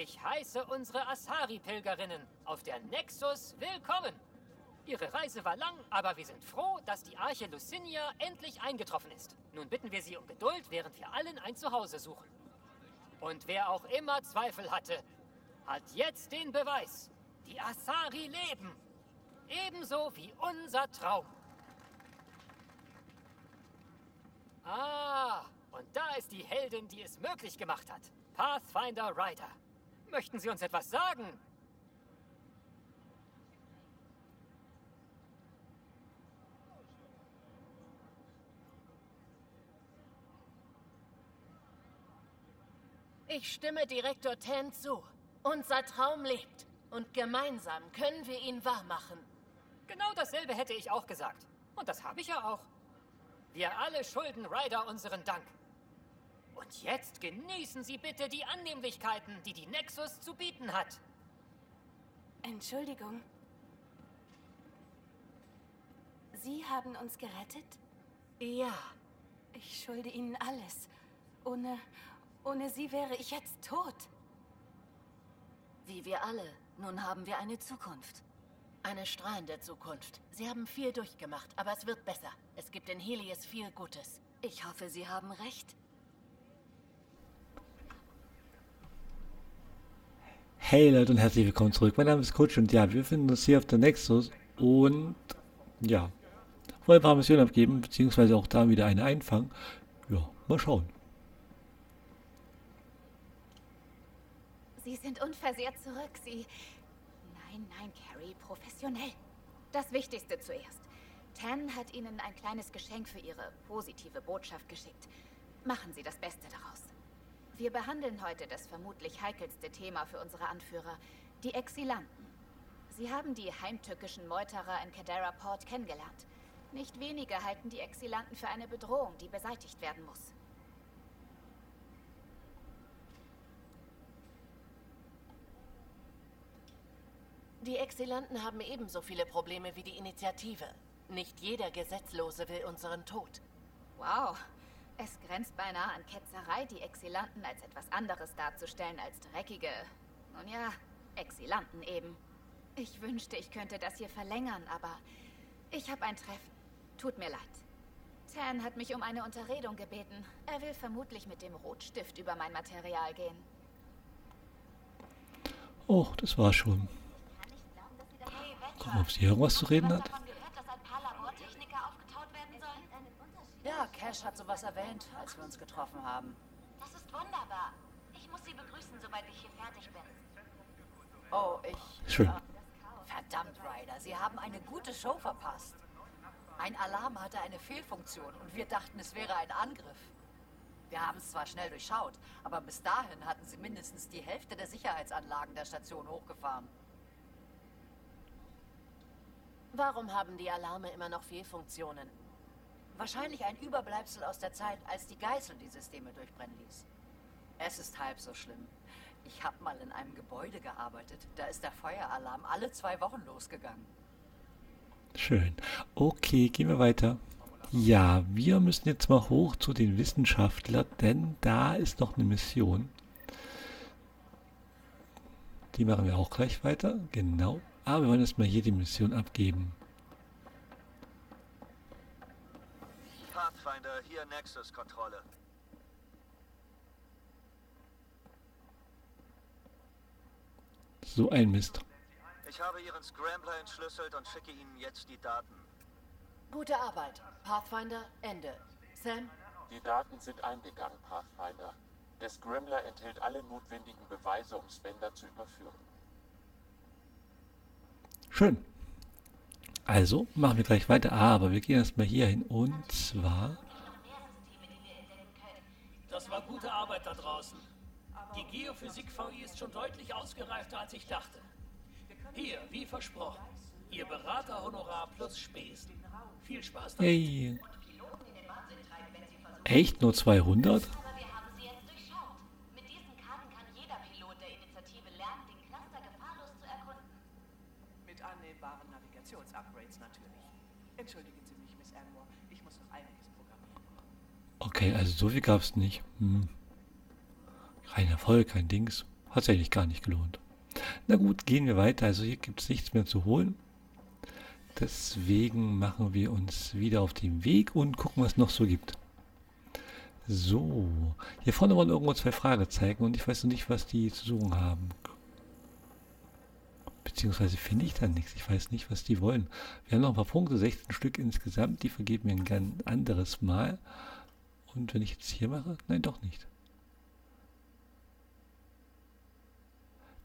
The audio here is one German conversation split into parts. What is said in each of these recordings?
Ich heiße unsere Asari-Pilgerinnen auf der Nexus willkommen. Ihre Reise war lang, aber wir sind froh, dass die Arche Leusinia endlich eingetroffen ist. Nun bitten wir Sie um Geduld, während wir allen ein Zuhause suchen. Und wer auch immer Zweifel hatte, hat jetzt den Beweis. Die Asari leben. Ebenso wie unser Traum. Ah, und da ist die Heldin, die es möglich gemacht hat. Pathfinder Ryder. Möchten Sie uns etwas sagen? Ich stimme Direktor Tann zu. Unser Traum lebt. Und gemeinsam können wir ihn wahrmachen. Genau dasselbe hätte ich auch gesagt. Und das habe ich ja auch. Wir alle schulden Ryder unseren Dank. Und jetzt genießen Sie bitte die Annehmlichkeiten, die die Nexus zu bieten hat. Entschuldigung. Sie haben uns gerettet? Ja. Ich schulde Ihnen alles. Ohne Sie wäre ich jetzt tot. Wie wir alle, nun haben wir eine Zukunft. Eine strahlende Zukunft. Sie haben viel durchgemacht, aber es wird besser. Es gibt in Helios viel Gutes. Ich hoffe, Sie haben recht. Hey Leute und herzlich willkommen zurück. Mein Name ist Coach und ja, wir befinden uns hier auf der Nexus und ja, wollen ein paar Missionen abgeben, beziehungsweise auch da wieder eine einfangen. Ja, mal schauen. Sie sind unversehrt zurück, Sie... Nein, Keri, professionell. Das Wichtigste zuerst. Tann hat Ihnen ein kleines Geschenk für Ihre positive Botschaft geschickt. Machen Sie das Beste daraus. Wir behandeln heute das vermutlich heikelste Thema für unsere Anführer, die Exilanten. Sie haben die heimtückischen Meuterer in Kadara Port kennengelernt. Nicht wenige halten die Exilanten für eine Bedrohung, die beseitigt werden muss. Die Exilanten haben ebenso viele Probleme wie die Initiative. Nicht jeder Gesetzlose will unseren Tod. Wow, es grenzt beinahe an Ketzerei, die Exilanten als etwas anderes darzustellen als dreckige... Nun ja, Exilanten eben. Ich wünschte, ich könnte das hier verlängern, aber ich habe ein Treffen. Tut mir leid. Tann hat mich um eine Unterredung gebeten. Er will vermutlich mit dem Rotstift über mein Material gehen. Och, das war schon... Ob sie irgendwas zu reden hat? Ja, Cash hat sowas erwähnt, als wir uns getroffen haben. Das ist wunderbar. Ich muss Sie begrüßen, sobald ich hier fertig bin. Oh, ich... Schön. Verdammt, Ryder, Sie haben eine gute Show verpasst. Ein Alarm hatte eine Fehlfunktion und wir dachten, es wäre ein Angriff. Wir haben es zwar schnell durchschaut, aber bis dahin hatten Sie mindestens die Hälfte der Sicherheitsanlagen der Station hochgefahren. Warum haben die Alarme immer noch Fehlfunktionen? Wahrscheinlich ein Überbleibsel aus der Zeit, als die Geißel die Systeme durchbrennen ließ. Es ist halb so schlimm. Ich habe mal in einem Gebäude gearbeitet. Da ist der Feueralarm alle 2 Wochen losgegangen. Schön. Okay, gehen wir weiter. Ja, wir müssen jetzt mal hoch zu den Wissenschaftlern, denn da ist noch eine Mission. Die machen wir auch gleich weiter. Genau. Aber wir wollen erstmal hier die Mission abgeben. Pathfinder, hier Nexus-Kontrolle. So ein Mist. Ich habe Ihren Scrambler entschlüsselt und schicke Ihnen jetzt die Daten. Gute Arbeit. Pathfinder, Ende. Sam? Die Daten sind eingegangen, Pathfinder. Der Scrambler enthält alle notwendigen Beweise, um Spender zu überführen. Schön. Also machen wir gleich weiter, aber wir gehen erstmal hier hin und zwar... Das war gute Arbeit da draußen. Die Geophysik-VI ist schon deutlich ausgereifter, als ich dachte. Hier, wie versprochen, Ihr Beraterhonorar plus Spesen. Viel Spaß damit. Hey. Echt? Nur 200? Entschuldigen Sie mich, Miss Armor. Ich muss noch einiges programmieren. Okay, also so viel gab es nicht. Kein Erfolg, kein Dings. tatsächlich gar nicht gelohnt. Na gut, gehen wir weiter. Also hier gibt es nichts mehr zu holen. Deswegen machen wir uns wieder auf den Weg und gucken, was es noch so gibt. So, hier vorne waren irgendwo 2 Fragezeichen und ich weiß noch nicht, was die zu suchen haben. Beziehungsweise finde ich da nichts. Ich weiß nicht, was die wollen. Wir haben noch ein paar Punkte, 16 Stück insgesamt. Die vergeben wir ein ganz anderes Mal. Und wenn ich jetzt hier mache, nein, doch nicht.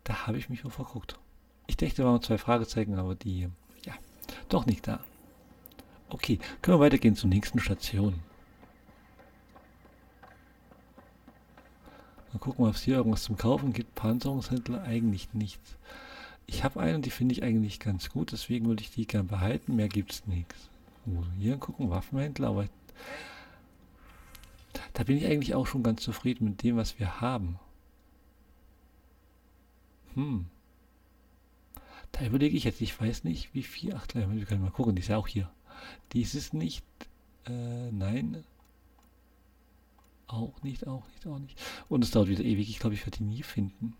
Da habe ich mich wohl verguckt. Ich dachte, da waren 2 Fragezeichen, aber die, ja, doch nicht da. Okay, können wir weitergehen zur nächsten Station. Mal gucken, ob es hier irgendwas zum Kaufen gibt. Panzerungshändler eigentlich nichts. Ich habe eine, die finde ich eigentlich ganz gut, deswegen würde ich die gerne behalten. Mehr gibt es nichts. Oh, hier gucken, Waffenhändler, aber da bin ich eigentlich auch schon ganz zufrieden mit dem, was wir haben. Da überlege ich jetzt, ich weiß nicht, wie viel. Ach, wir können mal gucken, die ist ja auch hier. Die ist es nicht. Nein. Auch nicht, auch nicht, auch nicht. Und es dauert wieder ewig. Ich glaube, ich werde die nie finden.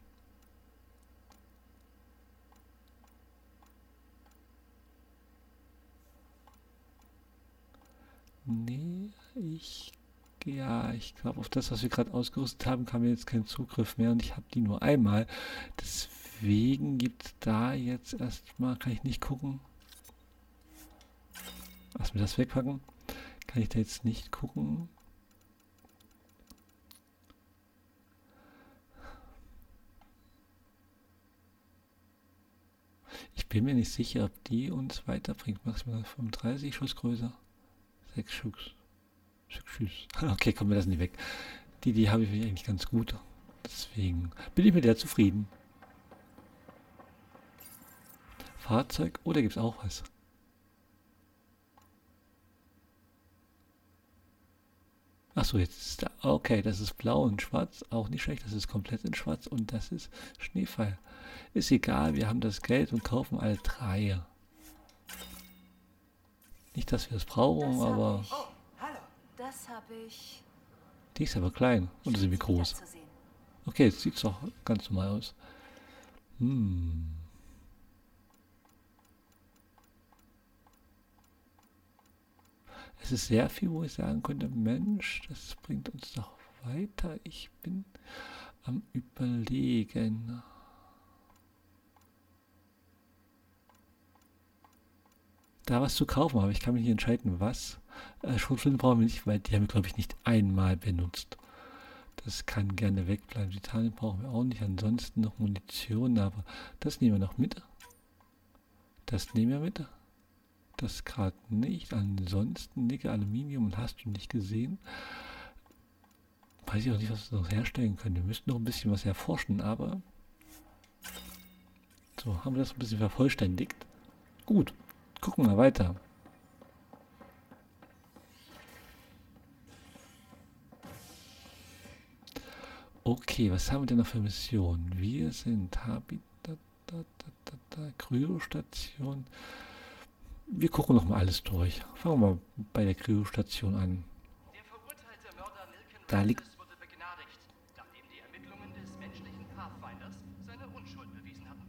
Nee, ich glaube, auf das, was wir gerade ausgerüstet haben, kam mir jetzt kein Zugriff mehr und ich habe die nur einmal. Deswegen gibt es da jetzt erstmal, kann ich nicht gucken. Lass mir das wegpacken. Kann ich da jetzt nicht gucken. Ich bin mir nicht sicher, ob die uns weiterbringt. Maximal 35 Schuss größer. 6 Schuss. 6 Schuss. Okay, kommen wir das nicht weg. Die habe ich mir eigentlich ganz gut. Deswegen bin ich mit der zufrieden. Fahrzeug. Oh, da gibt es auch was. Achso, jetzt ist da. Okay, das ist blau und schwarz. Auch nicht schlecht. Das ist komplett in schwarz. Und das ist Schneefall. Ist egal. Wir haben das Geld und kaufen alle 3. Nicht, dass wir es brauchen, aber. Oh, hallo. Das habe ich. Die ist aber klein. Und sind wir groß. Okay, jetzt sieht es doch ganz normal aus. Es ist sehr viel, wo ich sagen könnte, Mensch, das bringt uns doch weiter. Ich bin am Überlegen. Da was zu kaufen, aber ich kann mich nicht entscheiden, was. Schrotflinten brauchen wir nicht, weil die haben wir, glaube ich, nicht einmal benutzt. Das kann gerne wegbleiben. Titanien brauchen wir auch nicht. Ansonsten noch Munition, aber das nehmen wir noch mit. Das nehmen wir mit. Das gerade nicht. Ansonsten Nickel, Aluminium und hast du nicht gesehen. Weiß ich auch nicht, was wir noch herstellen können. Wir müssten noch ein bisschen was erforschen, aber so haben wir das ein bisschen vervollständigt. Gut, gucken wir weiter. Okay, was haben wir denn noch für Missionen? Wir sind Habitat, Kryostation. Wir gucken nochmal alles durch. Fangen wir mal bei der Kryostation an. Der verurteilte Mörder Milken da liegt wurde begnadigt, nachdem die Ermittlungen des menschlichen Pathfinders seine Unschuld bewiesen hatten.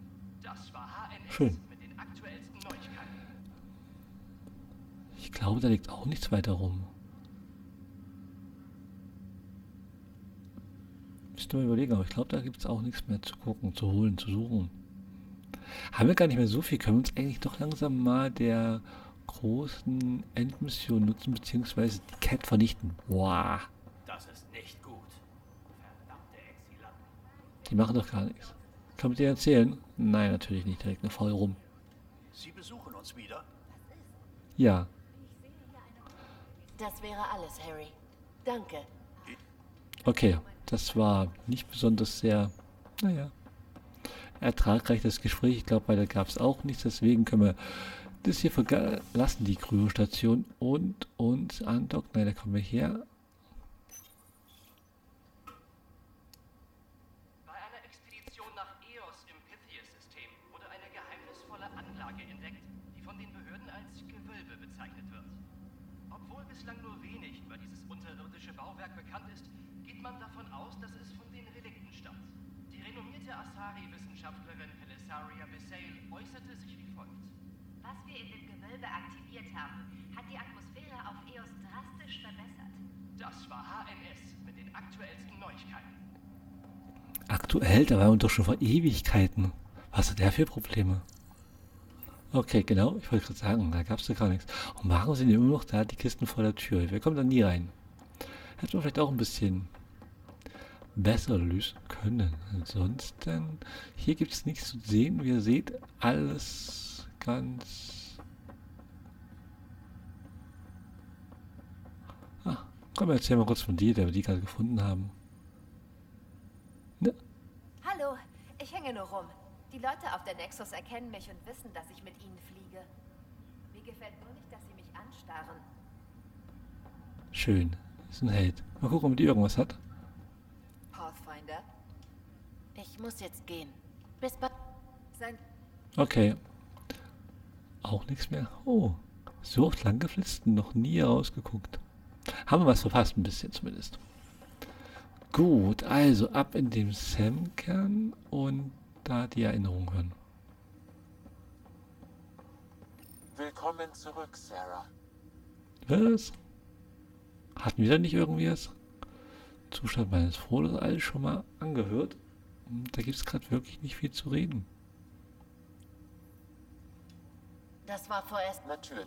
Das war HNS schön. Mit den aktuellsten Neuigkeiten. Ich glaube, da liegt auch nichts weiter rum. Müsste mal überlegen, aber ich glaube, da gibt es auch nichts mehr zu gucken, zu holen, zu suchen. Haben wir gar nicht mehr so viel. Können wir uns eigentlich doch langsam mal der großen Endmission nutzen, beziehungsweise die Cat vernichten. Boah. Das ist nicht gut. Verdammte Exilanten. Die machen doch gar nichts. Kann man dir erzählen? Nein, natürlich nicht. Direkt eine Faul rum. Sie besuchen uns wieder? Ja. Das wäre alles, Harry. Danke. Okay, das war nicht besonders sehr, naja, ertragreich das Gespräch. Ich glaube, weiter gab es auch nichts. Deswegen können wir das hier verlassen, die Kryostation, und uns andocken. Nein, da kommen wir her. Bei einer Expedition nach EOS im Pythias-System wurde eine geheimnisvolle Anlage entdeckt, die von den Behörden als Gewölbe bezeichnet wird. Obwohl bislang nur wenig über dieses unterirdische Bauwerk bekannt ist, geht man davon aus, dass es von den Relikten stammt. Die renommierte Asari-Wissenschaftlerin Pelisaria Vesail äußerte sich wie folgt. Was wir in dem Gewölbe aktiviert haben, hat die Atmosphäre auf EOS drastisch verbessert. Das war HNS mit den aktuellsten Neuigkeiten. Aktuell? Da waren wir doch schon vor Ewigkeiten. Was hat der für Probleme? Okay, genau, ich wollte gerade sagen, da gab es ja gar nichts. Und warum sind immer noch da die Kisten vor der Tür? Wir kommen da nie rein. Hätten wir vielleicht auch ein bisschen besser lösen können. Ansonsten, hier gibt es nichts zu sehen. Wie ihr seht, alles ganz... Ah, komm, erzähl mal kurz von dir, der wir die gerade gefunden haben. Ne? Hallo, ich hänge nur rum. Die Leute auf der Nexus erkennen mich und wissen, dass ich mit ihnen fliege. Mir gefällt nur nicht, dass sie mich anstarren. Schön. Das ist ein Held. Mal gucken, ob die irgendwas hat. Pathfinder? Ich muss jetzt gehen. Bis bald. Okay. Auch nichts mehr. Oh. So oft lang geflitzt und noch nie rausgeguckt. Haben wir was verpasst, ein bisschen zumindest. Gut, also ab in dem Samkern und da die Erinnerung hören. Willkommen zurück, Sarah. Was? Hatten wir da nicht irgendwie was? Zustand meines Frohes, alles schon mal angehört. Da gibt es gerade wirklich nicht viel zu reden. Das war vorerst natürlich.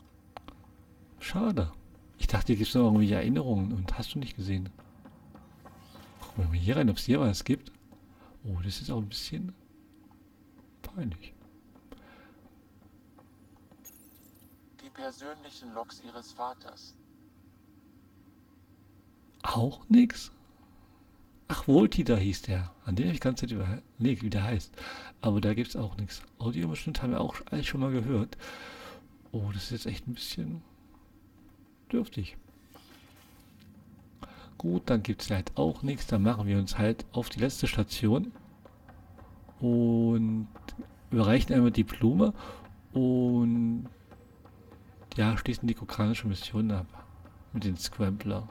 Schade. Ich dachte, hier gibt es noch irgendwie Erinnerungen und hast du nicht gesehen. Gucken wir mal hier rein, ob es hier was gibt. Oh, das ist auch ein bisschen... peinlich. Die persönlichen Logs ihres Vaters. Auch nix? Ach, Wohltiter hieß der. An den ich ganz nicht überlegt, wie der heißt. Aber da gibt's auch nichts. Audiobeschnitt haben wir auch alles schon mal gehört. Oh, das ist jetzt echt ein bisschen dürftig. Gut, dann gibt's halt auch nichts. Dann machen wir uns halt auf die letzte Station. Und überreichen einmal die Blume und ja, schließen die kroganische Mission ab mit den Scrambler.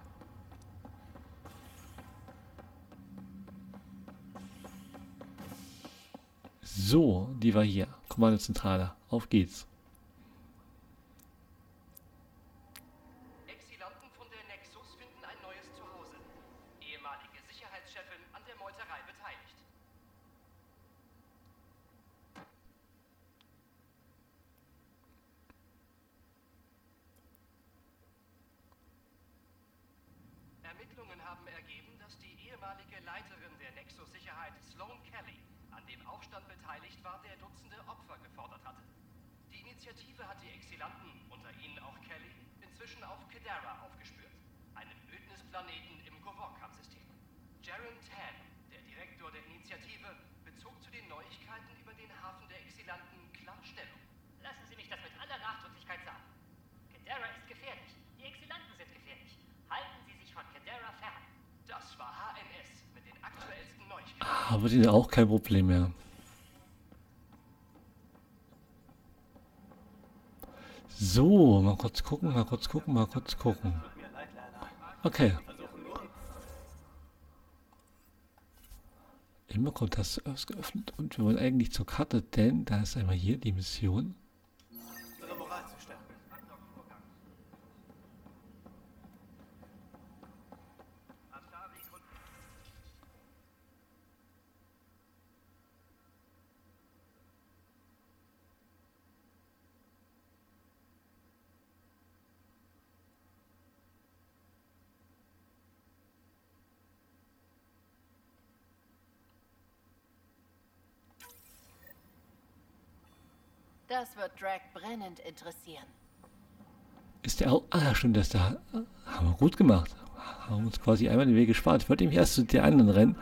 So, die war hier. Kommandozentrale. Auf geht's. Exilanten von der Nexus finden ein neues Zuhause. Ehemalige Sicherheitschefin an der Meuterei beteiligt. Ermittlungen haben ergeben, dass die ehemalige Leiterin der Nexus-Sicherheit, Sloane Kelly, an dem Aufstand beteiligt war, der Dutzende Opfer gefordert hatte. Die Initiative hat die Exilanten, unter ihnen auch Kelly, inzwischen auf Kadara aufgespürt, einem Ödnisplaneten im Govorkam-System. Direktor Tann, der Direktor der Initiative, bezog zu den Neuigkeiten über den Hafen der Exilanten klar Stellung. Lassen Sie mich das mit aller Nachdrücklichkeit sagen. Kadara ist gefährlich. Die Exilanten sind gefährlich. Halten Sie sich von Kadara fern. Das war HNS mit den aktuellsten Neuigkeiten. Aber die sind auch kein Problem mehr. So, mal kurz gucken, mal kurz gucken, mal kurz gucken. Okay. Immer kommt das zuerst geöffnet und wir wollen eigentlich zur Karte, denn da ist einmal hier die Mission. Das wird Drack brennend interessieren. Ist der auch... Ah, stimmt, das da... Haben wir gut gemacht. Haben uns quasi einmal den Weg gespart. Ich wollte nämlich erst zu den anderen rennen.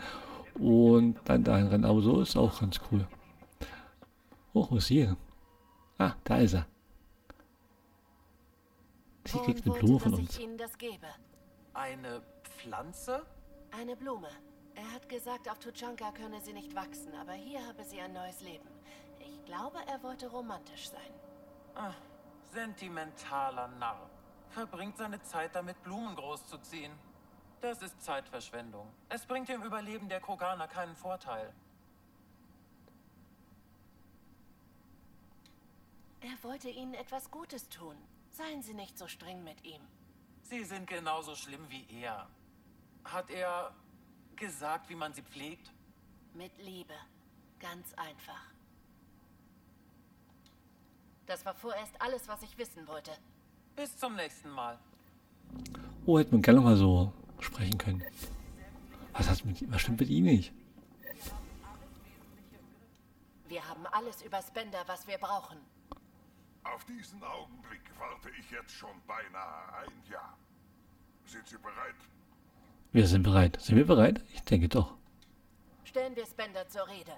Und dann dahin rennen. Aber so ist auch ganz cool. Oh, wo ist hier? Ah, da ist er. Sie kriegt eine Blume von uns. Dass ich Ihnen das gebe. Eine Pflanze? Eine Blume. Er hat gesagt, auf Tuchanka könne sie nicht wachsen. Aber hier habe sie ein neues Leben. Ich glaube, er wollte romantisch sein. Ach, sentimentaler Narr. Verbringt seine Zeit damit, Blumen großzuziehen. Das ist Zeitverschwendung. Es bringt dem Überleben der Kroganer keinen Vorteil. Er wollte Ihnen etwas Gutes tun. Seien Sie nicht so streng mit ihm. Sie sind genauso schlimm wie er. Hat er gesagt, wie man sie pflegt? Mit Liebe. Ganz einfach. Das war vorerst alles, was ich wissen wollte. Bis zum nächsten Mal. Oh, hätte man gerne mal so sprechen können. Was stimmt mit ihm nicht? Wir haben alles über Spender, was wir brauchen. Auf diesen Augenblick warte ich jetzt schon beinahe ein Jahr. Sind Sie bereit? Wir sind bereit. Sind wir bereit? Ich denke doch. Stellen wir Spender zur Rede.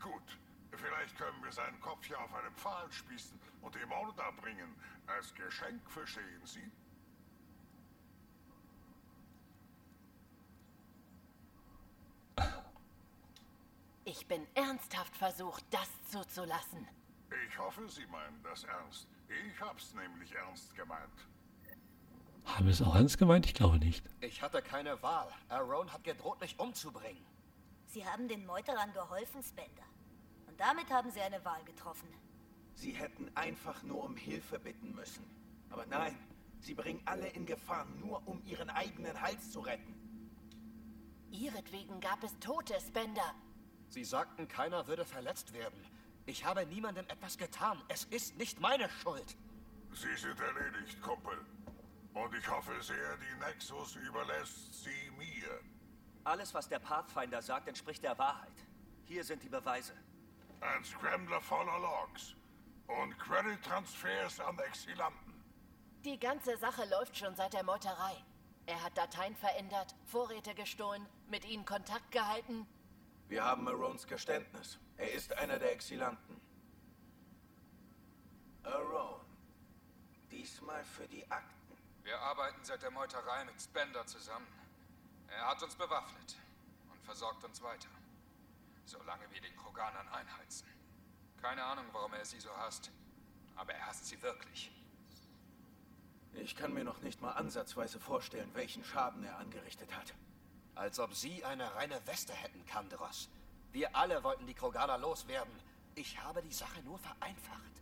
Gut. Vielleicht können wir seinen Kopf hier auf einem Pfahl spießen und ihm Order bringen. Als Geschenk, verstehen Sie? Ich bin ernsthaft versucht, das zuzulassen. Ich hoffe, Sie meinen das ernst. Ich hab's nämlich ernst gemeint. Haben wir es auch ernst gemeint? Ich glaube nicht. Ich hatte keine Wahl. Aron hat gedroht, mich umzubringen. Sie haben den Meuterern geholfen, Spender. Und damit haben Sie eine Wahl getroffen. Sie hätten einfach nur um Hilfe bitten müssen. Aber nein, Sie bringen alle in Gefahr, nur um Ihren eigenen Hals zu retten. Ihretwegen gab es Tote, Spender. Sie sagten, keiner würde verletzt werden. Ich habe niemandem etwas getan. Es ist nicht meine Schuld. Sie sind erledigt, Kumpel. Und ich hoffe sehr, die Nexus überlässt sie mir. Alles, was der Pathfinder sagt, entspricht der Wahrheit. Hier sind die Beweise. Ein Scrambler voller Logs. Und Credit-Transfers an Exilanten. Die ganze Sache läuft schon seit der Meuterei. Er hat Dateien verändert, Vorräte gestohlen, mit ihnen Kontakt gehalten. Wir haben Arons Geständnis. Er ist einer der Exilanten. Aron. Diesmal für die Akten. Wir arbeiten seit der Meuterei mit Spender zusammen. Er hat uns bewaffnet und versorgt uns weiter. Solange wir den Kroganern einheizen. Keine Ahnung, warum er sie so hasst. Aber er hasst sie wirklich. Ich kann mir noch nicht mal ansatzweise vorstellen, welchen Schaden er angerichtet hat. Als ob Sie eine reine Weste hätten, Kandros. Wir alle wollten die Kroganer loswerden. Ich habe die Sache nur vereinfacht.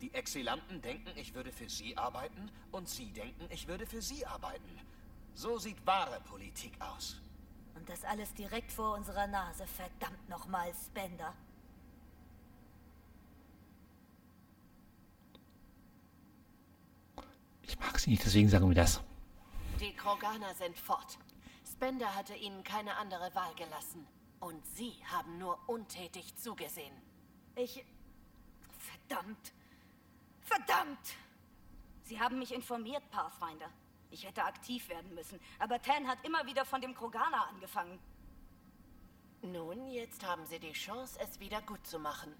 Die Exilanten denken, ich würde für Sie arbeiten, und Sie denken, ich würde für Sie arbeiten. So sieht wahre Politik aus. Und das alles direkt vor unserer Nase, verdammt nochmal, Spender. Ich mag sie nicht, deswegen sagen wir das. Die Kroganer sind fort. Spender hatte ihnen keine andere Wahl gelassen. Und sie haben nur untätig zugesehen. Verdammt! Sie haben mich informiert, Pathfinder. Ich hätte aktiv werden müssen, aber Tann hat immer wieder von dem Kroganer angefangen. Nun, jetzt haben Sie die Chance, es wieder gut zu machen.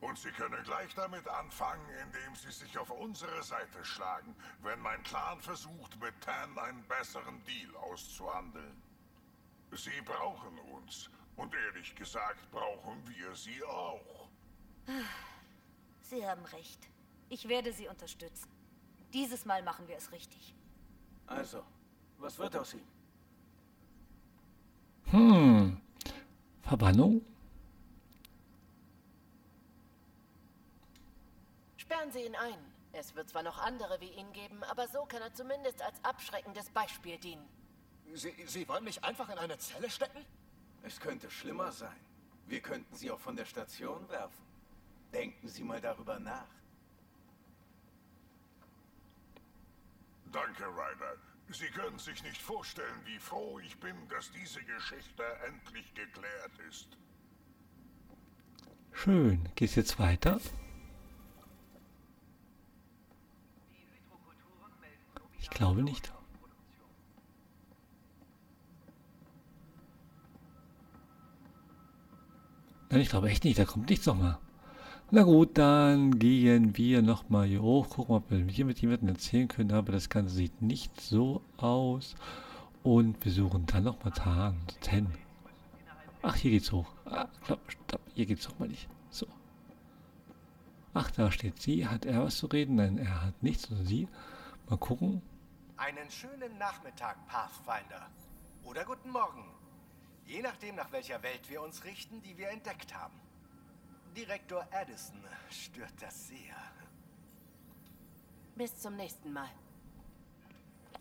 Und Sie können gleich damit anfangen, indem Sie sich auf unsere Seite schlagen, wenn mein Clan versucht, mit Tann einen besseren Deal auszuhandeln. Sie brauchen uns. Und ehrlich gesagt, brauchen wir Sie auch. Sie haben recht. Ich werde Sie unterstützen. Dieses Mal machen wir es richtig. Also, was wird aus ihm? Verbannung? Sperren Sie ihn ein. Es wird zwar noch andere wie ihn geben, aber so kann er zumindest als abschreckendes Beispiel dienen. Sie wollen mich einfach in eine Zelle stecken? Es könnte schlimmer sein. Wir könnten Sie auch von der Station werfen. Denken Sie mal darüber nach. Danke, Ryder. Sie können sich nicht vorstellen, wie froh ich bin, dass diese Geschichte endlich geklärt ist. Schön. Geht's jetzt weiter? Ich glaube nicht. Nein, ich glaube echt nicht. Da kommt nichts nochmal. Na gut, dann gehen wir nochmal hier hoch, gucken, ob wir hier mit jemandem erzählen können, aber das Ganze sieht nicht so aus. Und wir suchen dann nochmal Tann. Ach, hier geht's hoch. Ah, stopp, hier geht's hoch mal nicht. So. Ach, da steht sie. Hat er was zu reden? Nein, er hat nichts, sondern sie. Mal gucken. Einen schönen Nachmittag, Pathfinder. Oder guten Morgen. Je nachdem, nach welcher Welt wir uns richten, die wir entdeckt haben. Direktor Addison stört das sehr. Bis zum nächsten Mal.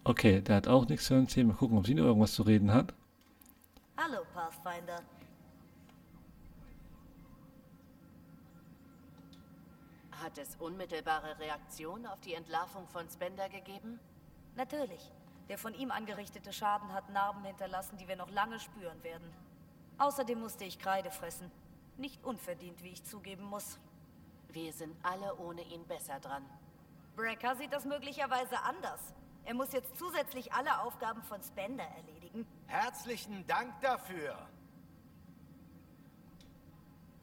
Okay, der hat auch nichts zu erzählen. Mal gucken, ob sie noch irgendwas zu reden hat. Hallo, Pathfinder. Hat es unmittelbare Reaktion auf die Entlarvung von Spender gegeben? Natürlich. Der von ihm angerichtete Schaden hat Narben hinterlassen, die wir noch lange spüren werden. Außerdem musste ich Kreide fressen. Nicht unverdient, wie ich zugeben muss. Wir sind alle ohne ihn besser dran. Brecker sieht das möglicherweise anders. Er muss jetzt zusätzlich alle Aufgaben von Spender erledigen. Herzlichen Dank dafür!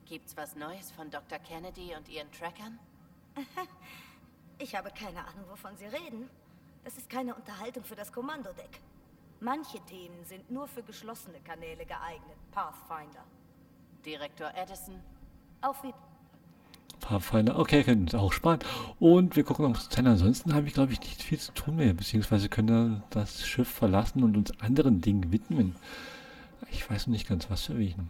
Gibt's was Neues von Dr. Kennedy und ihren Trackern? Ich habe keine Ahnung, wovon Sie reden. Das ist keine Unterhaltung für das Kommandodeck. Manche Themen sind nur für geschlossene Kanäle geeignet, Pathfinder. Direktor Addison, auf Wiedersehen. Pathfinder, okay, können wir auch sparen. Und wir gucken aufs Zettel. Ansonsten habe ich, glaube ich, nicht viel zu tun mehr. Beziehungsweise können wir das Schiff verlassen und uns anderen Dingen widmen. Ich weiß noch nicht ganz, was für wen.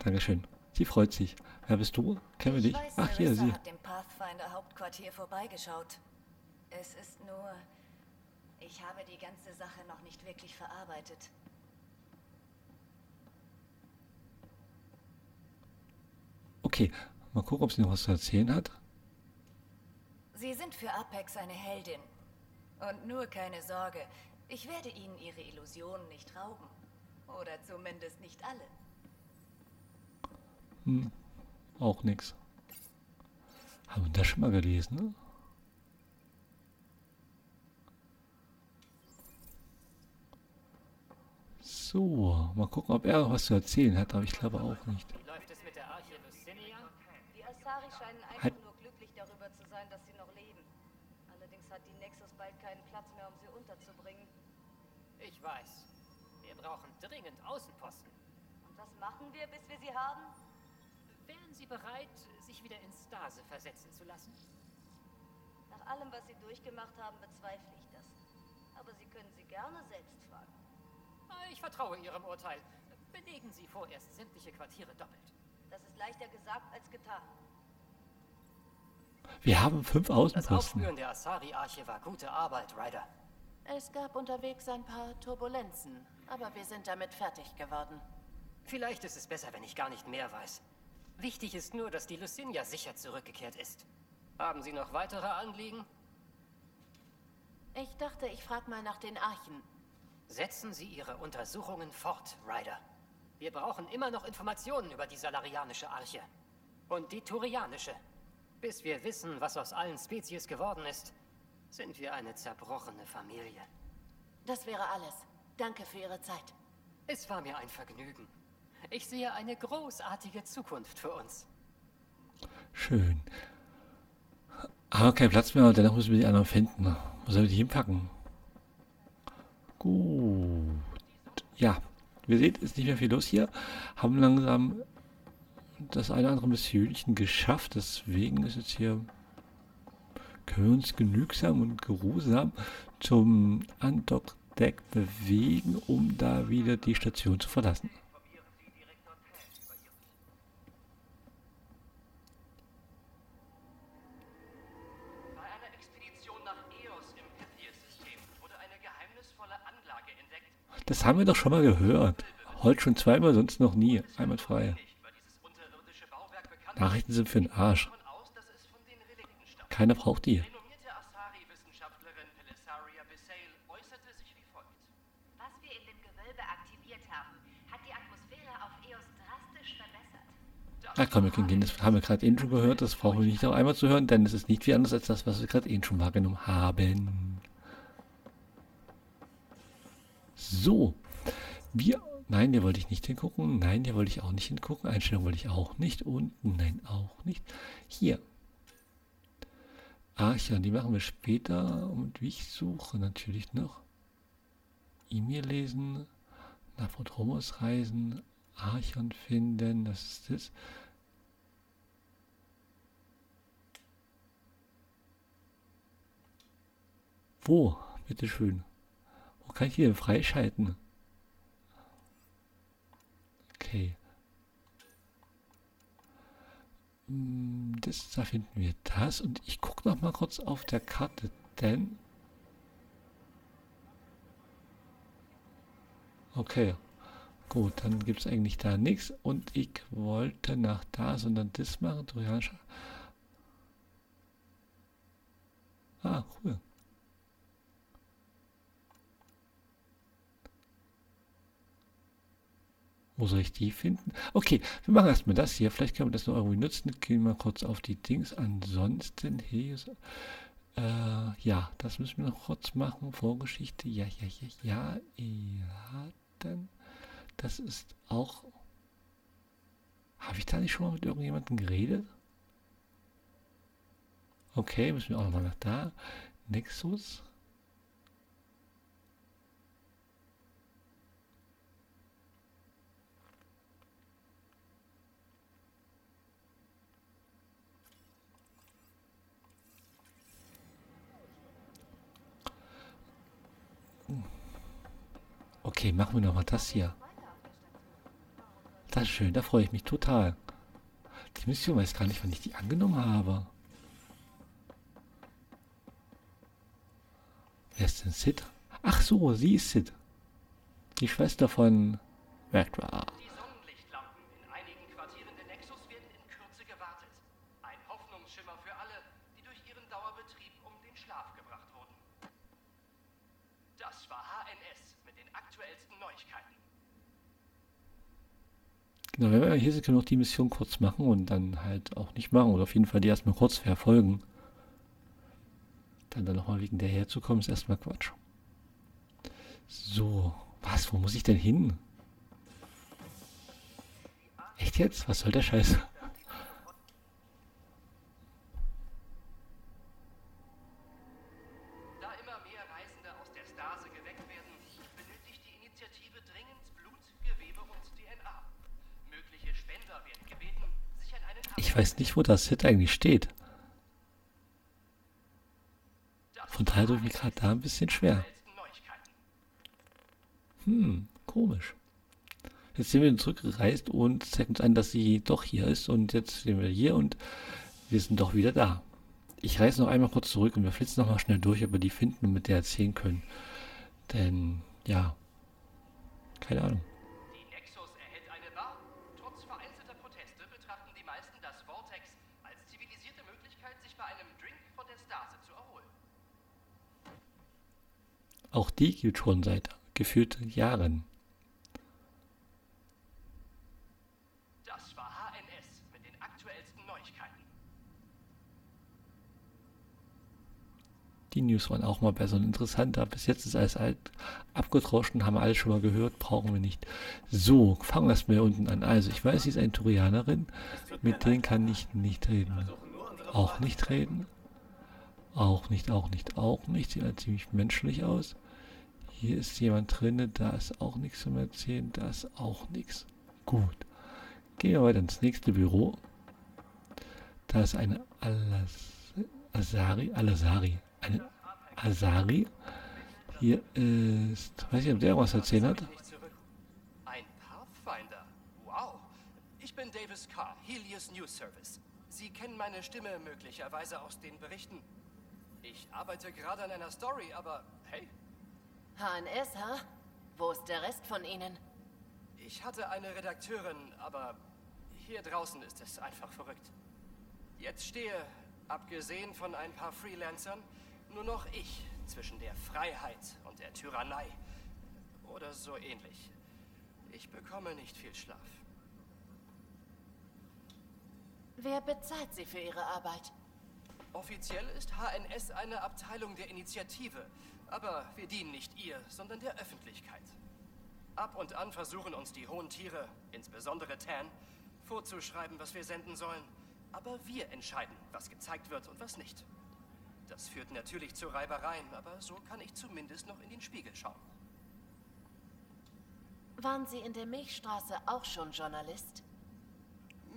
Dankeschön. Sie freut sich. Wer bist du? Kennen wir dich? Ach, hier, sie. Ich habe dem Pathfinder-Hauptquartier vorbeigeschaut. Es ist nur, ich habe die ganze Sache noch nicht wirklich verarbeitet. Okay, mal gucken, ob sie noch was zu erzählen hat. Sie sind für Apex eine Heldin. Und nur keine Sorge, ich werde Ihnen Ihre Illusionen nicht rauben. Oder zumindest nicht alle. Hm, auch nix. Haben wir das schon mal gelesen, ne? So, mal gucken, ob er noch was zu erzählen hat, aber ich glaube auch nicht. Wie läuft es mit der Arche Leusinia? Die Asari scheinen einfach nur glücklich darüber zu sein, dass sie noch leben. Allerdings hat die Nexus bald keinen Platz mehr, um sie unterzubringen. Ich weiß. Wir brauchen dringend Außenposten. Und was machen wir, bis wir sie haben? Wären Sie bereit, sich wieder in Stase versetzen zu lassen? Nach allem, was Sie durchgemacht haben, bezweifle ich das. Aber Sie können sie gerne selbst fragen. Ich vertraue Ihrem Urteil. Belegen Sie vorerst sämtliche Quartiere doppelt. Das ist leichter gesagt als getan. Wir haben 5 Außenposten. Das Aufspüren der Asari-Arche war gute Arbeit, Ryder. Es gab unterwegs ein paar Turbulenzen, aber wir sind damit fertig geworden. Vielleicht ist es besser, wenn ich gar nicht mehr weiß. Wichtig ist nur, dass die Leusinia sicher zurückgekehrt ist. Haben Sie noch weitere Anliegen? Ich dachte, ich frage mal nach den Archen. Setzen Sie Ihre Untersuchungen fort, Ryder. Wir brauchen immer noch Informationen über die salarianische Arche. Und die turianische. Bis wir wissen, was aus allen Spezies geworden ist, sind wir eine zerbrochene Familie. Das wäre alles. Danke für Ihre Zeit. Es war mir ein Vergnügen. Ich sehe eine großartige Zukunft für uns. Schön. Aber kein Platz mehr, danach müssen wir die anderen finden. Wo soll ich die hinpacken? Gut. Ja, wir sehen, es ist nicht mehr viel los hier. Haben langsam das eine oder andere Missionchen geschafft. Deswegen ist jetzt hier... Können wir uns genügsam und geruhsam zum Andock-Deck bewegen, um da wieder die Station zu verlassen. Das haben wir doch schon mal gehört. Heute schon zweimal, sonst noch nie. Einmal frei. Nachrichten sind für den Arsch. Keiner braucht die. Renommierte Asari-Wissenschaftlerin Pelisaria Vesail äußerte sich wie folgt. Was wir in dem Gewölbe aktiviert haben, hat die Atmosphäre auf EOS drastisch verbessert. Ah komm, wir können gehen. Das haben wir gerade eben schon gehört. Das brauchen wir nicht noch einmal zu hören, denn es ist nicht viel anders als das, was wir gerade eben schon wahrgenommen haben. So, nein, hier wollte ich nicht hingucken, nein, hier wollte ich auch nicht hingucken, Einstellung wollte ich auch nicht und nein, auch nicht. Hier. Arche, die machen wir später und wie ich suche natürlich noch. E-Mail lesen, nach Prodromos reisen, Archon finden, das ist das. Wo, bitteschön. Kann ich hier freischalten? Okay. Da finden wir das. Und ich gucke noch mal kurz auf der Karte, denn... Okay, gut, dann gibt es eigentlich da nichts. Und ich wollte nach da, sondern das machen. Ah, cool. Wo soll ich die finden? Okay, wir machen erstmal das hier. Vielleicht können wir das noch irgendwie nutzen. Gehen wir kurz auf die Dings. Ansonsten hier ist, ja, das müssen wir noch kurz machen. Vorgeschichte. Ja, denn das ist auch... Habe ich da nicht schon mal mit irgendjemandem geredet? Okay, müssen wir auch nochmal nach da. Nexus. Okay, machen wir nochmal das hier. Das ist schön, da freue ich mich total. Die Mission weiß gar nicht, wann ich die angenommen habe. Wer ist denn Sid? Ach so, sie ist Sid. Die Schwester von Redra. Die Sonnenlichtlampen in einigen Quartieren der Nexus werden in Kürze gewartet. Ein Hoffnungsschimmer für alle, die durch ihren Dauerbetrieb um den Schlaf gebracht wurden. Das war HNS mit den aktuellsten Neuigkeiten. Genau, wenn wir hier sind, können wir noch die Mission kurz machen und dann halt auch nicht machen. Oder auf jeden Fall die erstmal kurz verfolgen. Dann nochmal wegen der herzukommen, ist erstmal Quatsch. So, was? Wo muss ich denn hin? Echt jetzt? Was soll der Scheiß? Da immer mehr Reisende aus der Stase geweckt werden, benötigt die Initiative dringend Blut, Gewebe und DNA. Mögliche Spender werden gebeten, sich an einen... Ich weiß nicht, wo das Hit eigentlich steht. Von daher tut mir gerade da ein bisschen schwer. Komisch. Jetzt sind wir zurückgereist und zeigt uns an, dass sie doch hier ist. Und jetzt sind wir hier und wir sind doch wieder da. Ich reise noch einmal kurz zurück und wir flitzen nochmal schnell durch, ob wir die finden und mit der erzählen können. Denn, ja, keine Ahnung. Auch die gibt es schon seit gefühlt Jahren. Das war HNS mit den aktuellsten Neuigkeiten. Die News waren auch mal besser und interessanter. Bis jetzt ist alles alt abgetroschen, haben wir alles schon mal gehört, brauchen wir nicht. So, fangen wir erstmal hier unten an. Also, ich weiß, sie ist eine Turianerin, mit denen kann ich nicht reden. Auch nicht reden. Auch nicht. Sieht halt ziemlich menschlich aus. Hier ist jemand drin, da ist auch nichts zu erzählen, da ist auch nichts. Gut. Gehen wir weiter ins nächste Büro. Da ist eine Asari. Hier ist... Weiß nicht, ob der irgendwas erzählen hat. Ein Pathfinder? Wow. Ich bin Davis Carr, Helios News Service. Sie kennen meine Stimme möglicherweise aus den Berichten. Ich arbeite gerade an einer Story, aber hey. HNS, ha? Wo ist der Rest von Ihnen? Ich hatte eine Redakteurin, aber hier draußen ist es einfach verrückt. Jetzt stehe, abgesehen von ein paar Freelancern, nur noch ich zwischen der Freiheit und der Tyrannei. Oder so ähnlich. Ich bekomme nicht viel Schlaf. Wer bezahlt Sie für Ihre Arbeit? Offiziell ist HNS eine Abteilung der Initiative, aber wir dienen nicht ihr, sondern der Öffentlichkeit. Ab und an versuchen uns die hohen Tiere, insbesondere Tann, vorzuschreiben, was wir senden sollen, aber wir entscheiden, was gezeigt wird und was nicht. Das führt natürlich zu Reibereien, aber so kann ich zumindest noch in den Spiegel schauen. Waren Sie in der Milchstraße auch schon Journalist?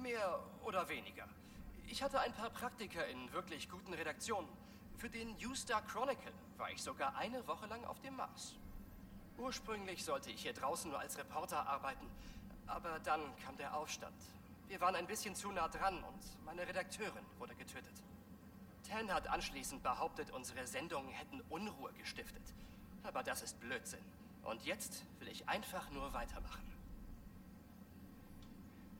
Mehr oder weniger. Ich hatte ein paar Praktika in wirklich guten Redaktionen. Für den New Star Chronicle war ich sogar eine Woche lang auf dem Mars. Ursprünglich sollte ich hier draußen nur als Reporter arbeiten, aber dann kam der Aufstand Wir waren ein bisschen zu nah dran und meine Redakteurin wurde getötet. Tann hat anschließend behauptet, unsere Sendungen hätten Unruhe gestiftet. Aber das ist Blödsinn. Und jetzt will ich einfach nur weitermachen.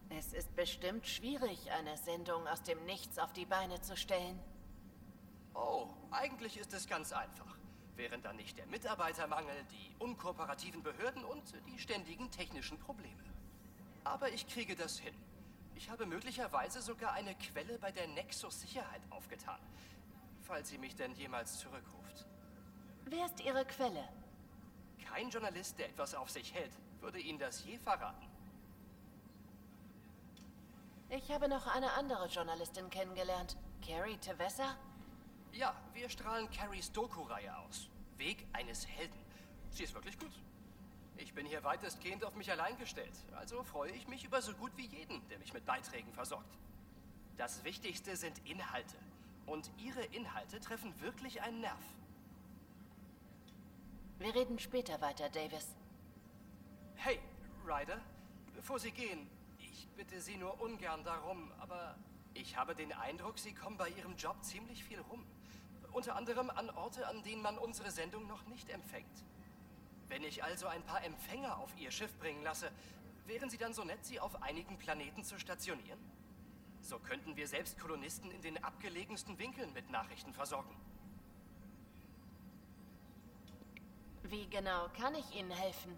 Es ist bestimmt schwierig, eine Sendung aus dem Nichts auf die Beine zu stellen. Oh, eigentlich ist es ganz einfach. Wären dann nicht der Mitarbeitermangel, die unkooperativen Behörden und die ständigen technischen Probleme. Aber ich kriege das hin. Ich habe möglicherweise sogar eine Quelle bei der Nexus-Sicherheit aufgetan. Falls sie mich denn jemals zurückruft. Wer ist Ihre Quelle? Kein Journalist, der etwas auf sich hält, würde Ihnen das je verraten. Ich habe noch eine andere Journalistin kennengelernt. Keri T'Vessa? Ja, wir strahlen Keris Doku-Reihe aus. Weg eines Helden. Sie ist wirklich gut. Ich bin hier weitestgehend auf mich allein gestellt, also freue ich mich über so gut wie jeden, der mich mit Beiträgen versorgt. Das Wichtigste sind Inhalte. Und Ihre Inhalte treffen wirklich einen Nerv. Wir reden später weiter, Davis. Hey, Ryder, bevor Sie gehen, ich bitte Sie nur ungern darum, aber ich habe den Eindruck, Sie kommen bei Ihrem Job ziemlich viel rum. Unter anderem an Orte, an denen man unsere Sendung noch nicht empfängt. Wenn ich also ein paar Empfänger auf Ihr Schiff bringen lasse, wären Sie dann so nett, sie auf einigen Planeten zu stationieren? So könnten wir selbst Kolonisten in den abgelegensten Winkeln mit Nachrichten versorgen. Wie genau kann ich Ihnen helfen?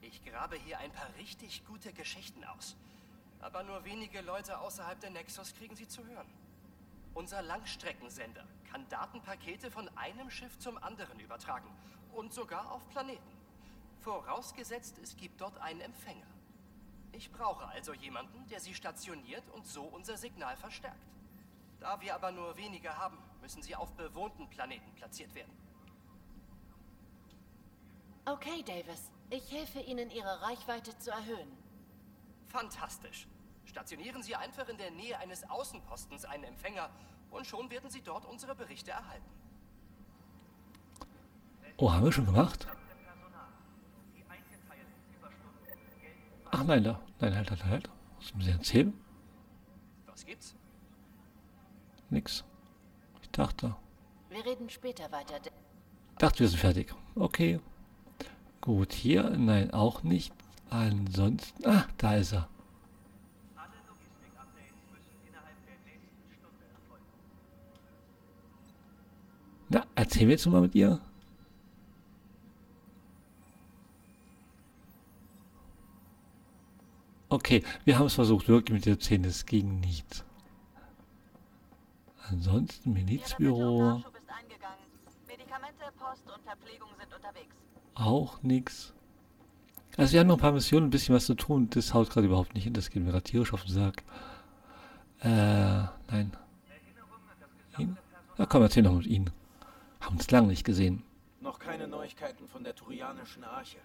Ich grabe hier ein paar richtig gute Geschichten aus. Aber nur wenige Leute außerhalb der Nexus kriegen sie zu hören. Unser Langstreckensender kann Datenpakete von einem Schiff zum anderen übertragen. Und sogar auf Planeten. Vorausgesetzt, es gibt dort einen Empfänger. Ich brauche also jemanden, der sie stationiert und so unser Signal verstärkt. Da wir aber nur wenige haben, müssen sie auf bewohnten Planeten platziert werden. Okay, Davis. Ich helfe Ihnen, Ihre Reichweite zu erhöhen. Fantastisch. Stationieren Sie einfach in der Nähe eines Außenpostens einen Empfänger und schon werden Sie dort unsere Berichte erhalten. Oh, haben wir schon gemacht? Ach nein, da. Nein, halt. Was muss ich erzählen? Was gibt's? Nix. Ich dachte. Wir reden später weiter. Ich dachte, wir sind fertig. Okay. Gut, hier. Nein, auch nicht. Ansonsten. Ah, da ist er. Na, erzählen wir jetzt mal mit ihr. Okay, wir haben es versucht, wirklich mit der Szene, es ging nicht. Ansonsten Milizbüro. Auch nichts. Also wir haben noch ein paar Missionen, ein bisschen was zu tun. Das haut gerade überhaupt nicht hin, das geht mir gerade tierisch auf den Sack. Nein. Na komm, erzähl noch mit ihnen. Haben uns lange nicht gesehen. Noch keine Neuigkeiten von der Turianischen Arche.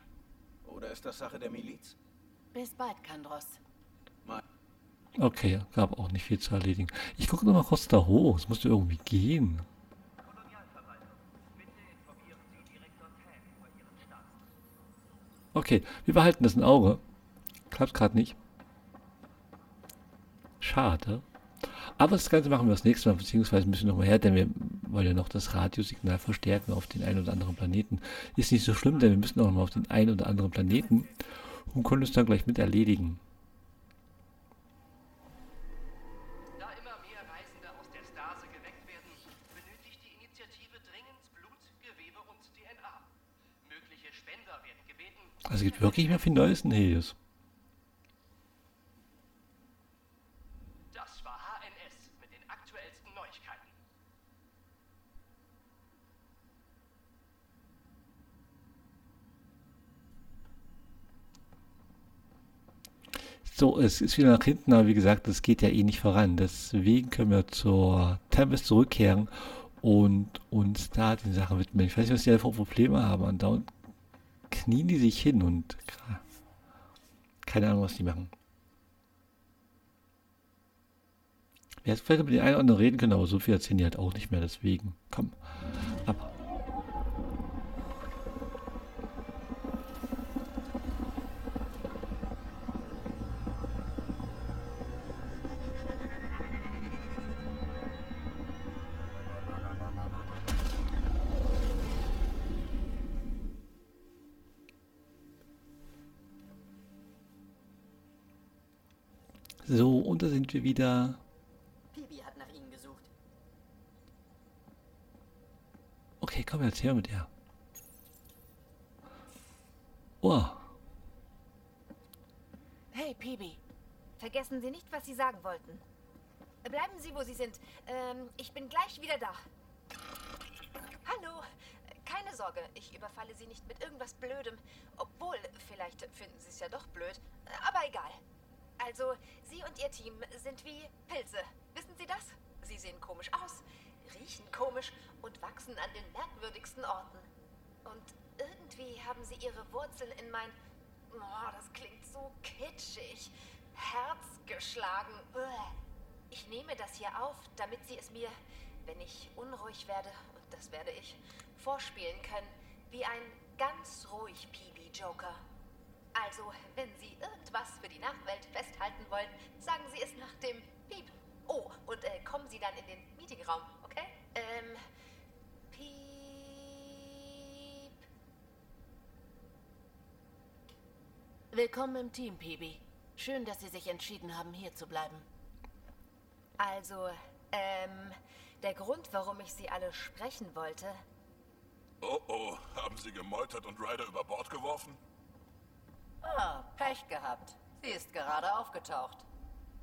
Oder ist das Sache der Miliz? Bis bald, Kandros. Okay, gab auch nicht viel zu erledigen. Ich gucke nochmal kurz da hoch. Es musste irgendwie gehen. Okay, wir behalten das im Auge. Klappt gerade nicht. Schade. Aber das Ganze machen wir das nächste Mal, beziehungsweise müssen wir nochmal her, denn wir wollen ja noch das Radiosignal verstärken auf den einen oder anderen Planeten. Ist nicht so schlimm, denn wir müssen auch nochmal auf den einen oder anderen Planeten. Und können es dann gleich mit erledigen. Da immer mehr Reisende aus der Stase geweckt werden, benötigt die Initiative dringend Blut, Gewebe und DNA. Mögliche Spender werden gebeten. Also gibt wirklich mehr viel Neues in Helios. Das war HNS mit den aktuellsten Neuigkeiten. So, es ist wieder nach hinten, aber wie gesagt, das geht ja eh nicht voran. Deswegen können wir zur Tempest zurückkehren und uns da den Sachen widmen. Ich weiß nicht, was die einfach Probleme haben. Und da knien die sich hin und keine Ahnung, was die machen. Wir hätten vielleicht mit den einen oder anderen reden können, aber so viel erzählen die halt auch nicht mehr. Deswegen, komm, ab. So, und da sind wir wieder. Peebee hat nach Ihnen gesucht. Okay, komm jetzt her mit ihr. Oh. Hey, Peebee. Vergessen Sie nicht, was Sie sagen wollten. Bleiben Sie, wo Sie sind. Ich bin gleich wieder da. Hallo. Keine Sorge, ich überfalle Sie nicht mit irgendwas Blödem. Obwohl, vielleicht finden Sie es ja doch blöd. Aber egal. Also, Sie und Ihr Team sind wie Pilze. Wissen Sie das? Sie sehen komisch aus, riechen komisch und wachsen an den merkwürdigsten Orten. Und irgendwie haben Sie Ihre Wurzeln in mein... Oh, das klingt so kitschig. Herz geschlagen. Ich nehme das hier auf, damit Sie es mir, wenn ich unruhig werde, und das werde ich, vorspielen können, wie ein ganz ruhig Peebee-Joker. Also, wenn Sie irgendwas für die Nachwelt festhalten wollen, sagen Sie es nach dem Piep. Oh, und kommen Sie dann in den Meetingraum, okay? Piep. Willkommen im Team, Peebee. Schön, dass Sie sich entschieden haben, hier zu bleiben. Also, der Grund, warum ich Sie alle sprechen wollte... Oh oh, haben Sie gemeutert und Ryder über Bord geworfen? Ah, Pech gehabt. Sie ist gerade aufgetaucht.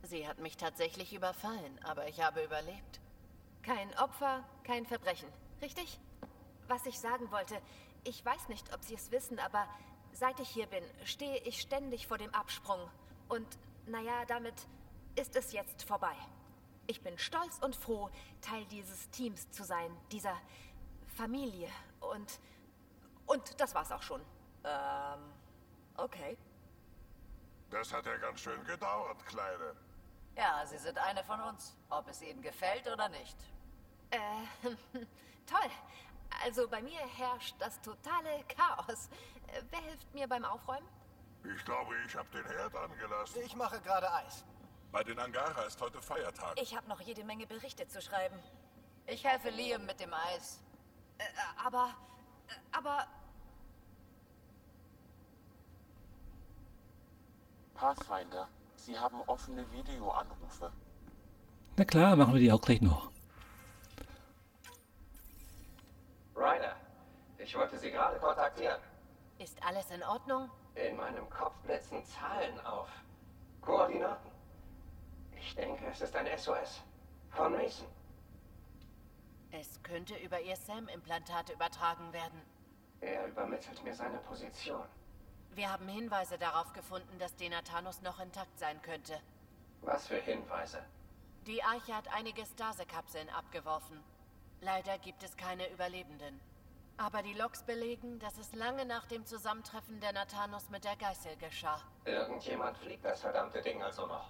Sie hat mich tatsächlich überfallen, aber ich habe überlebt. Kein Opfer, kein Verbrechen, richtig? Was ich sagen wollte, ich weiß nicht, ob Sie es wissen, aber seit ich hier bin, stehe ich ständig vor dem Absprung. Und naja, damit ist es jetzt vorbei. Ich bin stolz und froh, Teil dieses Teams zu sein, dieser Familie und das war's auch schon. Okay. Das hat ja ganz schön gedauert, Kleine. Ja, Sie sind eine von uns, ob es Ihnen gefällt oder nicht. Toll. Also bei mir herrscht das totale Chaos. Wer hilft mir beim Aufräumen? Ich glaube, ich habe den Herd angelassen. Ich mache gerade Eis. Bei den Angara ist heute Feiertag. Ich habe noch jede Menge Berichte zu schreiben. Ich helfe Liam mit dem Eis. Aber... Pathfinder, Sie haben offene Videoanrufe. Na klar, machen wir die auch gleich noch. Ryder, ich wollte Sie gerade kontaktieren. Ist alles in Ordnung? In meinem Kopf blitzen Zahlen auf. Koordinaten. Ich denke, es ist ein SOS. Von Mason. Es könnte über Ihr SAM-Implantat übertragen werden. Er übermittelt mir seine Position. Wir haben Hinweise darauf gefunden, dass der Nathanus noch intakt sein könnte. Was für Hinweise? Die Arche hat einige Stase-Kapseln abgeworfen. Leider gibt es keine Überlebenden. Aber die Logs belegen, dass es lange nach dem Zusammentreffen der Nathanus mit der Geißel geschah. Irgendjemand fliegt das verdammte Ding also noch.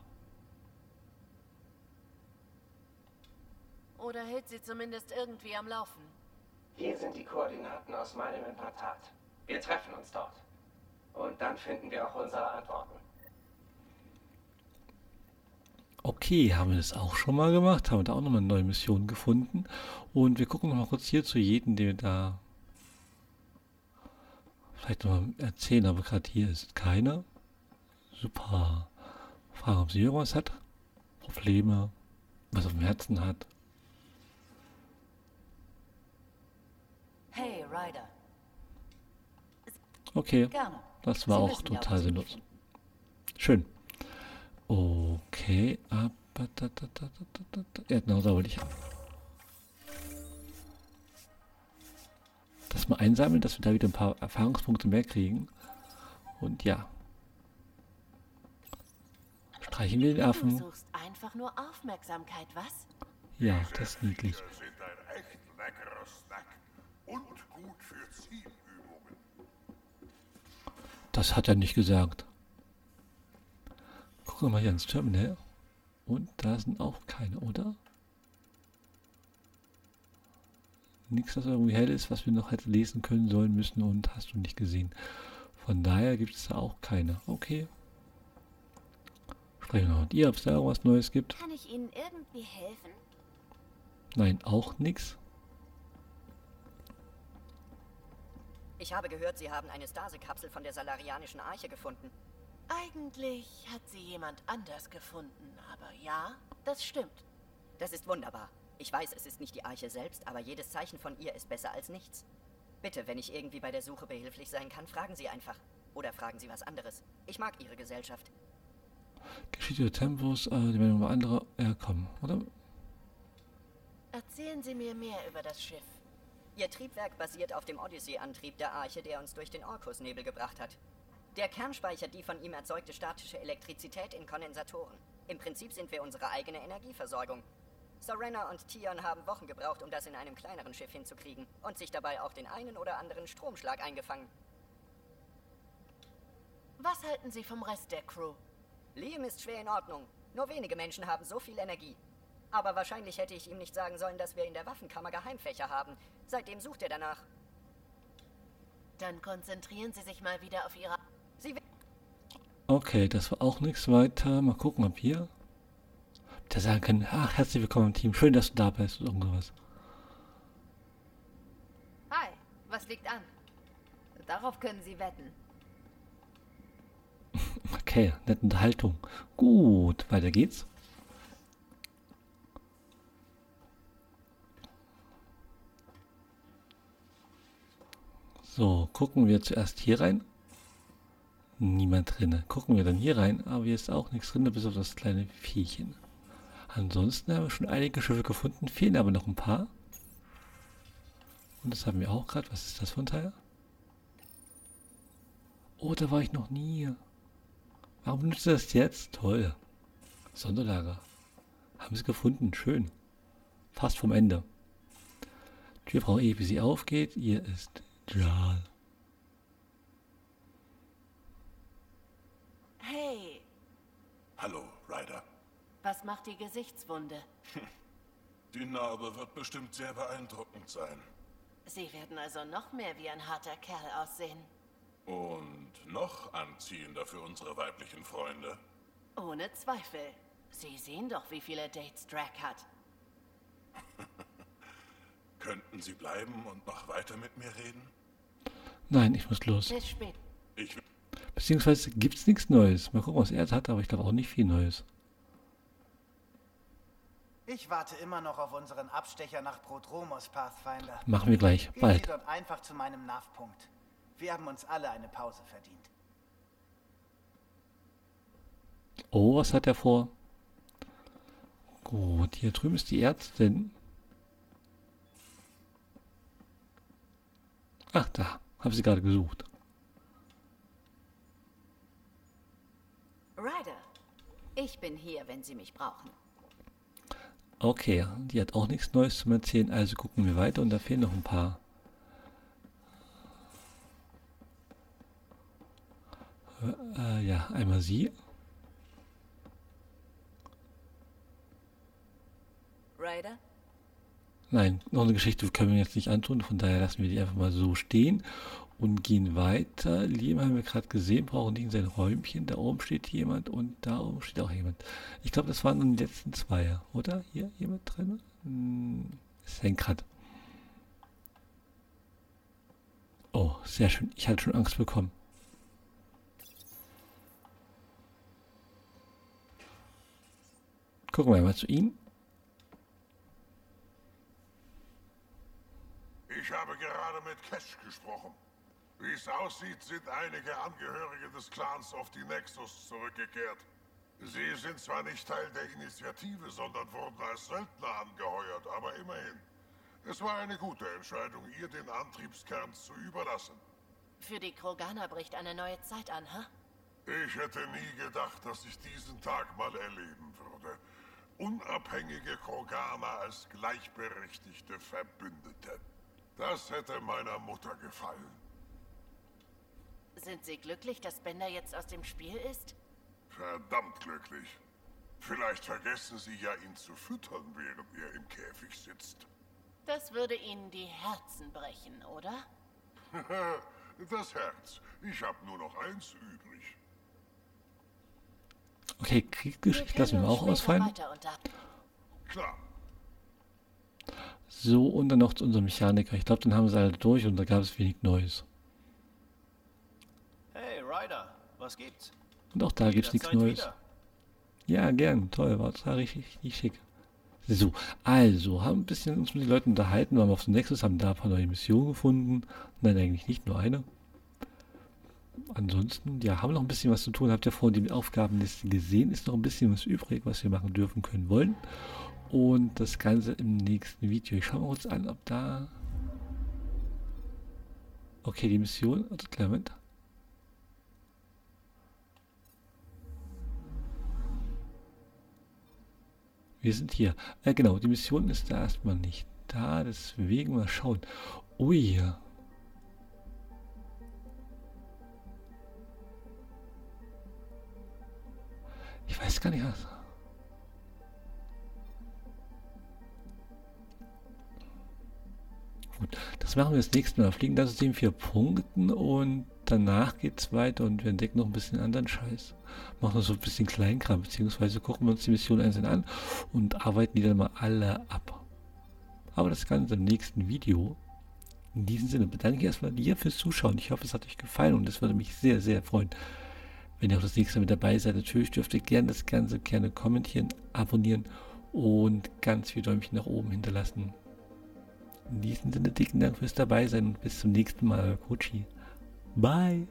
Oder hält sie zumindest irgendwie am Laufen. Hier sind die Koordinaten aus meinem Implantat. Wir treffen uns dort. Und dann finden wir auch unsere Antworten. Okay, haben wir das auch schon mal gemacht. Haben wir da auch nochmal eine neue Mission gefunden. Und wir gucken nochmal kurz hier zu jedem, den wir da... Vielleicht nochmal erzählen, aber gerade hier ist keiner. Super. Fragen, ob sie irgendwas hat. Probleme. Was auf dem Herzen hat. Hey, Ryder. Okay, das war auch total sinnlos. Schön. Okay, aber ja, genau, da wollte ich das mal einsammeln, dass wir da wieder ein paar Erfahrungspunkte mehr kriegen. Und ja. Streichen wir den Affen. Du suchst einfach nur Aufmerksamkeit, was? Ja, das ist niedlich. Diese Viecher sind ein echt leckerer Snack und gut für Ziel. Das hat er nicht gesagt. Gucken wir mal hier ans Terminal. Und da sind auch keine, oder? Nichts, das irgendwie hell ist, was wir noch hätte lesen können, sollen, müssen und hast du nicht gesehen. Von daher gibt es da auch keine. Okay. Sprechen wir noch mit ihr, ob es da irgendwas Neues gibt. Kann ich Ihnen irgendwie helfen? Nein, auch nichts. Ich habe gehört, Sie haben eine Stase-Kapsel von der salarianischen Arche gefunden. Eigentlich hat sie jemand anders gefunden, aber ja, das stimmt. Das ist wunderbar. Ich weiß, es ist nicht die Arche selbst, aber jedes Zeichen von ihr ist besser als nichts. Bitte, wenn ich irgendwie bei der Suche behilflich sein kann, fragen Sie einfach. Oder fragen Sie was anderes. Ich mag Ihre Gesellschaft. Geschichte Tempos, die Meldung über andere herkommen, oder? Erzählen Sie mir mehr über das Schiff. Ihr Triebwerk basiert auf dem Odyssey-Antrieb der Arche, der uns durch den Orkus-Nebel gebracht hat. Der Kern speichert die von ihm erzeugte statische Elektrizität in Kondensatoren. Im Prinzip sind wir unsere eigene Energieversorgung. Sorena und Tion haben Wochen gebraucht, um das in einem kleineren Schiff hinzukriegen und sich dabei auch den einen oder anderen Stromschlag eingefangen. Was halten Sie vom Rest der Crew? Liam ist schwer in Ordnung. Nur wenige Menschen haben so viel Energie. Aber wahrscheinlich hätte ich ihm nicht sagen sollen, dass wir in der Waffenkammer Geheimfächer haben. Seitdem sucht er danach. Dann konzentrieren Sie sich mal wieder auf Ihre... Okay, das war auch nichts weiter. Mal gucken, ob hier... Der sagen können, ach, herzlich willkommen im Team. Schön, dass du da bist und irgendwas. Hi, was liegt an? Darauf können Sie wetten. Okay, nette Unterhaltung. Gut, weiter geht's. So, gucken wir zuerst hier rein. Niemand drin. Gucken wir dann hier rein, aber hier ist auch nichts drin, bis auf das kleine Viehchen. Ansonsten haben wir schon einige Schiffe gefunden, fehlen aber noch ein paar. Und das haben wir auch gerade. Was ist das für ein Teil? Oh, da war ich noch nie. Warum benutzt ihr das jetzt? Toll. Sonderlager. Haben sie gefunden. Schön. Fast vom Ende. Tür braucht eh, wie sie aufgeht. Hier ist Jal. Hey. Hallo, Ryder. Was macht die Gesichtswunde? Die Narbe wird bestimmt sehr beeindruckend sein. Sie werden also noch mehr wie ein harter Kerl aussehen. Und noch anziehender für unsere weiblichen Freunde. Ohne Zweifel. Sie sehen doch, wie viele Dates Drack hat. Könnten Sie bleiben und noch weiter mit mir reden? Nein, ich muss los. Bis spät. Beziehungsweise gibt's nichts Neues. Mal gucken, was er hat, aber ich glaube auch nicht viel Neues. Ich warte immer noch auf unseren Abstecher nach Prodromos, Pathfinder. Machen wir gleich, bald. Geht dort einfach zu meinem Navpunkt. Wir haben uns alle eine Pause verdient. Oh, was hat er vor? Gut, hier drüben ist die Ärztin. Ach, da. Hab sie gerade gesucht. Ryder, ich bin hier, wenn Sie mich brauchen. Okay, die hat auch nichts Neues zu erzählen, also gucken wir weiter und da fehlen noch ein paar. Ja, einmal sie. Ryder? Nein, noch eine Geschichte können wir jetzt nicht antun, von daher lassen wir die einfach mal so stehen und gehen weiter. Liam haben wir gerade gesehen, brauchen die in sein Räumchen. Da oben steht jemand und da oben steht auch jemand. Ich glaube, das waren die letzten zwei, oder? Hier jemand drin? Es hängt gerade. Oh, sehr schön. Ich hatte schon Angst bekommen. Gucken wir mal zu ihm. Ich habe gerade mit Cash gesprochen. Wie es aussieht, sind einige Angehörige des Clans auf die Nexus zurückgekehrt. Sie sind zwar nicht Teil der Initiative, sondern wurden als Söldner angeheuert, aber immerhin. Es war eine gute Entscheidung, ihr den Antriebskern zu überlassen. Für die Kroganer bricht eine neue Zeit an, ha? Ich hätte nie gedacht, dass ich diesen Tag mal erleben würde. Unabhängige Kroganer als gleichberechtigte Verbündete. Das hätte meiner Mutter gefallen. Sind Sie glücklich, dass Spender jetzt aus dem Spiel ist? Verdammt glücklich. Vielleicht vergessen Sie ja, ihn zu füttern, während er im Käfig sitzt. Das würde Ihnen die Herzen brechen, oder? Das Herz. Ich habe nur noch eins übrig. Okay, Kriegsgeschichte lassen wir auch ausfallen. Klar. So, und dann noch zu unserem Mechaniker. Ich glaube, dann haben sie alle durch und da gab es wenig Neues. Hey, Ryder, was gibt's? Und auch da gibt es nichts Neues. Wieder. Ja, gern. Toll, war das richtig schick. So, also, haben ein bisschen uns mit den Leuten unterhalten, waren auf dem Nexus, haben da ein paar neue Missionen gefunden. Nein, eigentlich nicht, nur eine. Ansonsten, ja, haben noch ein bisschen was zu tun. Habt ihr vorhin die Aufgabenliste gesehen? Ist noch ein bisschen was übrig, was wir machen dürfen, können, wollen. Und das Ganze im nächsten Video. Ich schaue mir uns an, ob da... Okay, die Mission, also klar, Moment. Wir sind hier. Genau, die Mission ist da erstmal nicht da, deswegen mal schauen. Ui. Ich weiß gar nicht was. Gut, das machen wir das nächste Mal. Fliegen das System 4 Punkten und danach geht es weiter und wir entdecken noch ein bisschen anderen Scheiß. Machen so ein bisschen Kleinkram, beziehungsweise gucken wir uns die Missionen einzeln an und arbeiten die dann mal alle ab. Aber das Ganze im nächsten Video. In diesem Sinne bedanke ich erstmal dir fürs Zuschauen. Ich hoffe, es hat euch gefallen und es würde mich sehr, sehr freuen, wenn ihr auch das nächste Mal mit dabei seid. Natürlich dürft ihr gerne das Ganze gerne kommentieren, abonnieren und ganz viele Däumchen nach oben hinterlassen. In diesem Sinne dicken Dank fürs Dabeisein und bis zum nächsten Mal, Kochi. Bye.